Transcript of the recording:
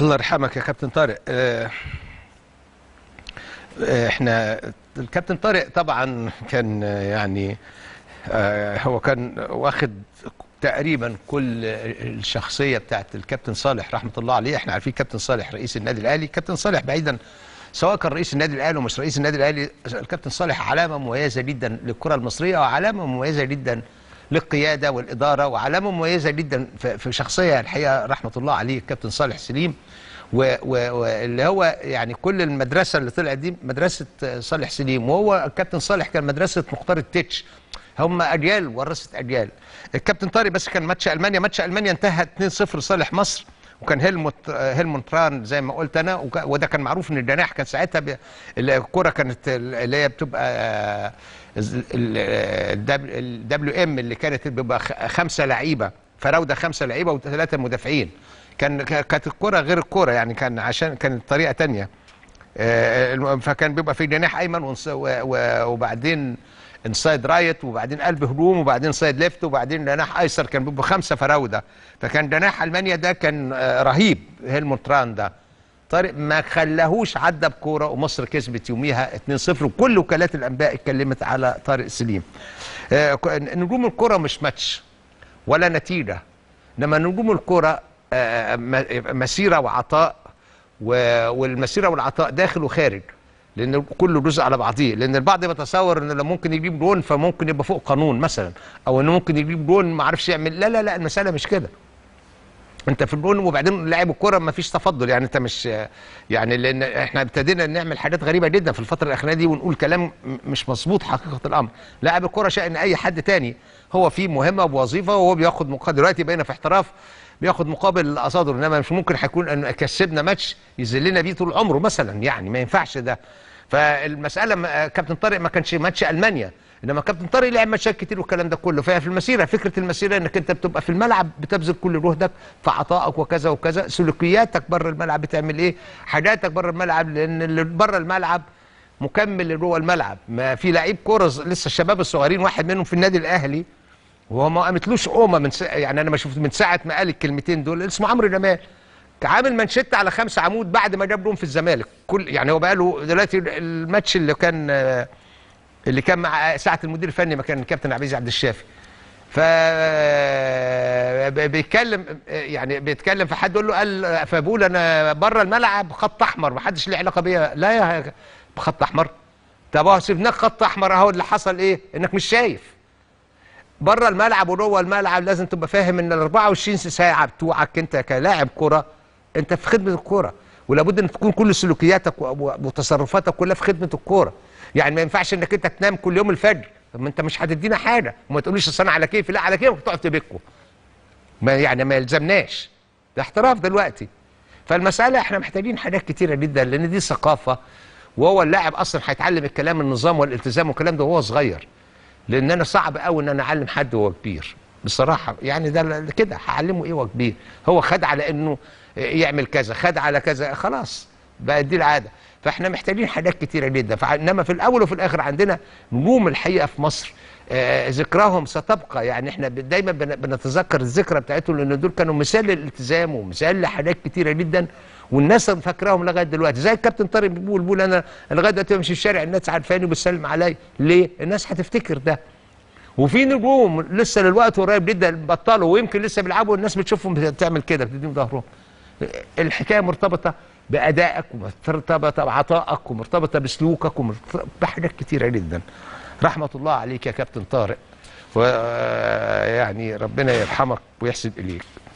الله يرحمك يا كابتن طارق. احنا الكابتن طارق طبعا كان يعني هو كان واخد تقريبا كل الشخصيه بتاعت الكابتن صالح رحمه الله عليه. احنا عارفين كابتن صالح رئيس النادي الاهلي، الكابتن صالح بعيدا سواء كان رئيس النادي الاهلي ومش رئيس النادي الاهلي، الكابتن صالح علامه مميزه جدا للكره المصريه، وعلامه مميزه جدا للقياده والاداره، وعلامه مميزه جدا في شخصيه الحقيقه رحمه الله عليه الكابتن صالح سليم، واللي هو يعني كل المدرسه اللي طلعت دي مدرسه صالح سليم. وهو الكابتن صالح كان مدرسه مختار التتش، هم اجيال ورثت اجيال. الكابتن طارق بس كان ماتش المانيا انتهى 2-0 لصالح مصر، وكان هيلمونتران زي ما قلت انا، وده كان معروف ان الجناح كان ساعتها الكوره كانت اللي هي بتبقى الWM اللي كانت بيبقى 5 لعيبه فراوده، 5 لعيبه و3 مدافعين، كانت الكوره غير الكوره يعني، كان عشان كانت طريقه ثانيه، فكان بيبقى في جناح ايمن وبعدين انسايد رايت وبعدين قلب هجوم وبعدين سايد ليفت وبعدين جناح ايسر، كان بيبقوا 5 فراوده. فكان جناح المانيا ده كان رهيب هيلمونتران ده، طارق ما خلاهوش عدى بكوره، ومصر كسبت يوميها 2-0، وكل وكالات الانباء اتكلمت على طارق سليم. نجوم الكوره مش ماتش ولا نتيجه، انما نجوم الكوره مسيره وعطاء، والمسيره والعطاء داخل وخارج، لأن كله جزء على بعضيه. لأن البعض بيتصور إنه لو ممكن يجيب جون فممكن يبقى فوق قانون مثلا، أو إنه ممكن يجيب جون ما عرفش يعمل، لا لا لا، المسألة مش كده. أنت في الجون، وبعدين لاعب الكورة ما فيش تفضل يعني، أنت مش يعني، لأن إحنا ابتدينا نعمل حاجات غريبة جدا في الفترة الأخيرة دي ونقول كلام مش مظبوط حقيقة الأمر. لاعب الكورة شأن أي حد تاني، هو فيه مهمة ووظيفة وهو بياخد مقابل، دلوقتي بقينا في احتراف بياخد مقابل الأصادر، إنما مش ممكن هيكون أن كسبنا ماتش يذلنا بيه طول عمره مثلا يعني، ما ينفعش ده. فالمسألة كابتن طارق ما كانش ماتش ألمانيا، إنما كابتن طارق لعب ماتشات كتير والكلام ده كله. فهي في المسيرة، فكرة المسيرة إنك أنت بتبقى في الملعب بتبذل كل جهدك في عطائك وكذا وكذا، سلوكياتك بره الملعب بتعمل إيه، حاجاتك بره الملعب، لأن اللي بره الملعب مكمل اللي جوه الملعب. ما في لعيب كورة لسه الشباب الصغيرين، واحد منهم في النادي الأهلي وهو ما قامتلوش قومه من يعني انا ما شفت من ساعه ما قال الكلمتين دول، اسمه عمرو جمال، عامل مانشيت على 5 عمود بعد ما جاب جون في الزمالك، كل يعني هو بقى له دلوقتي الماتش اللي كان مع ساعه المدير الفني ما كان الكابتن عبد الشافي، ف بيتكلم في حد يقول له قال، فبقول انا بره الملعب خط احمر، ما حدش له علاقه بيا، لا يا بخط احمر، طب اهو سيبناك خط احمر، اهو اللي حصل ايه، انك مش شايف بره الملعب وجوه الملعب. لازم تبقى فاهم ان ال 24 ساعه بتوعك انت كلاعب كره، انت في خدمه الكوره، ولابد ان تكون كل سلوكياتك وتصرفاتك كلها في خدمه الكوره. يعني ما ينفعش انك انت تنام كل يوم الفجر، طب ما انت مش هتدينا حاجه، وما تقوليش اصل انا على كيفي، لا على كيفك تقعد تبكوا، ما يلزمناش، ده احتراف دلوقتي. فالمساله احنا محتاجين حاجات كتيره جدا، لان دي ثقافه، وهو اللاعب اصلا هيتعلم الكلام، النظام والالتزام والكلام ده وهو صغير، لان انا صعب قوي ان انا اعلم حد وهو كبير بصراحه يعني، ده كده هعلمه ايه وهو كبير، هو خد على انه يعمل كذا، خد على كذا، خلاص بقت دي العاده. فاحنا محتاجين حاجات كتيره جدا، انما في الاول وفي الاخر عندنا نجوم الحقيقه في مصر، ذكراهم ستبقى يعني، احنا دايما بنتذكر الذكرى بتاعتهم، لان دول كانوا مثال للالتزام ومثال لحاجات كتيره جدا، والناس فاكراهم لغايه دلوقتي. زي الكابتن طارق بيقول انا لغايه دلوقتي بمشي الشارع الناس عارفاني وبتسلم عليا، ليه؟ الناس هتفتكر ده. وفي نجوم لسه للوقت قريب جدا بطلوا، ويمكن لسه بيلعبوا والناس بتشوفهم بتعمل كده بتديهم ظهرهم. الحكايه مرتبطه بادائك ومرتبطه بعطائك ومرتبطه بسلوكك ومرتبطه بحاجات كتيره جدا. رحمه الله عليك يا كابتن طارق، ويعني ربنا يرحمك ويحسن اليك.